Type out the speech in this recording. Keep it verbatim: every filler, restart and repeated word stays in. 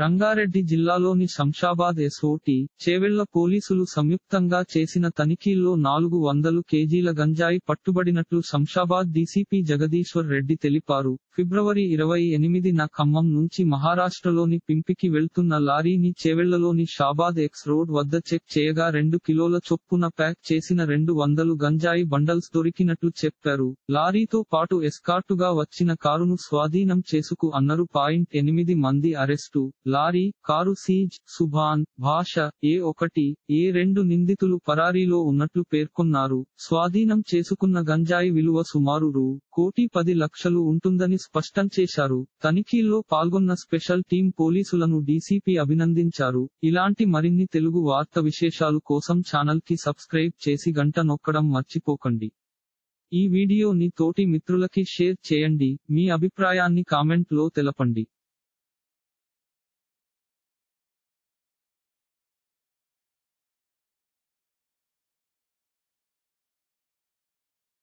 రంగారెడ్డి జిల్లాలోని శంషాబాద్ ఎస్ఓటీ, చేవెళ్ల పోలీసులు సంయుక్తంగా చేసిన తనిఖీల్లో నాలుగు వందలు కేజీల గంజాయి పట్టుబడినట్లు శంషాబాద్ డీసీపీ జగదీశ్వర్ రెడ్డి తెలిపారు. ఫిబ్రవరి ఇరవై ఎనిమిదిన ఖమ్మం నుంచి మహారాష్ట్రలోని పింపికి వెళ్తున్న లారీని చేవెళ్లలోని షాబాద్ ఎక్స్ రోడ్ వద్ద చెక్ చేయగా రెండు కిలోల చొప్పున ప్యాక్ చేసిన రెండు వందలు గంజాయి బండల్స్ దొరికినట్లు చెప్పారు. లారీతో పాటు ఎస్కార్టుగా వచ్చిన కారును స్వాధీనం చేసుకు అన్నారు. పాయింట్ ఎనిమిది మంది arrest. Lorry, car seize. Subhan, Basha, A ఒకటి, ఏ రెండు నిందితులు పరారీలో ఉన్నట్లు పేర్కొన్నారు. స్వాధీనం చేసుకున్న గంజాయి విలువ సుమారు రూ కోటి పది లక్షలు ఉంటుందని స్పష్టం చేశారు. తనిఖీల్లో పాల్గొన్న స్పెషల్ టీం పోలీసులను డీసీపీ అభినందించారు. ఇలాంటి మరిన్ని తెలుగు వార్త విశేషాలు కోసం ఛానల్ కి సబ్స్క్రైబ్ చేసి గంట నొక్కడం మర్చిపోకండి. ఈ వీడియోని తోటి మిత్రులకి షేర్ చేయండి. మీ అభిప్రాయాన్ని కామెంట్ లో తెలపండి.